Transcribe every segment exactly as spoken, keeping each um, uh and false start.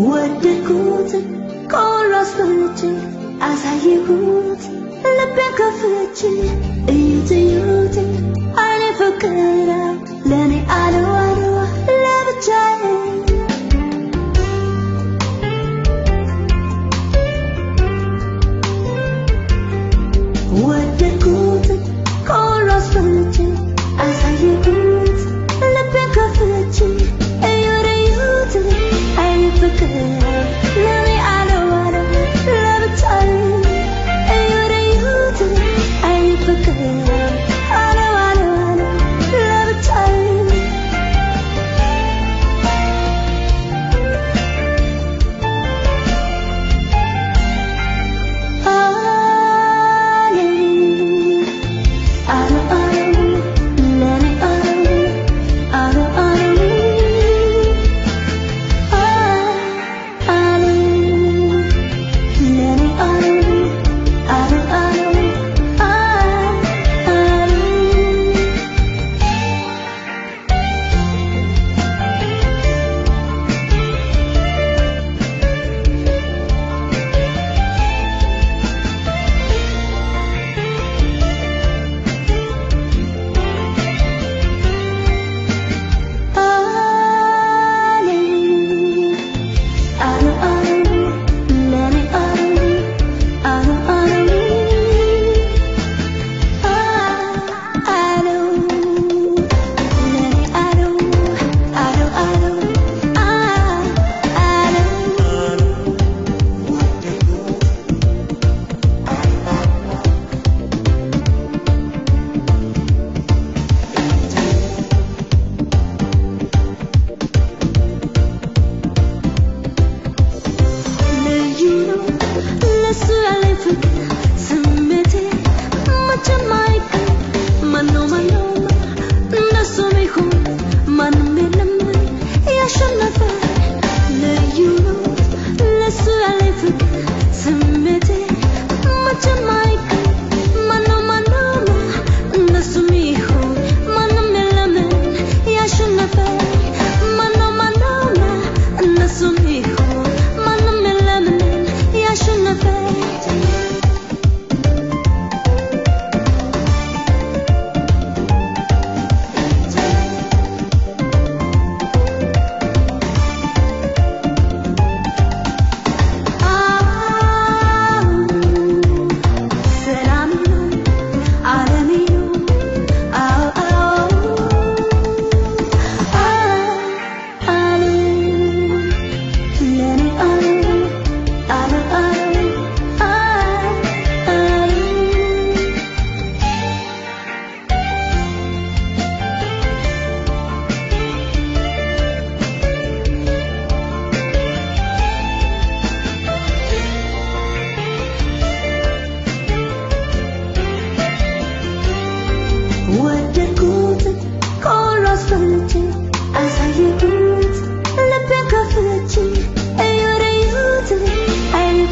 What the good chorus virgin as I would the back of virgin you to you I never could out Lenny I don't I don't love a child. What the good chorus virgin as I would the back of virgin you to you I never could out.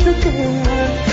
Look at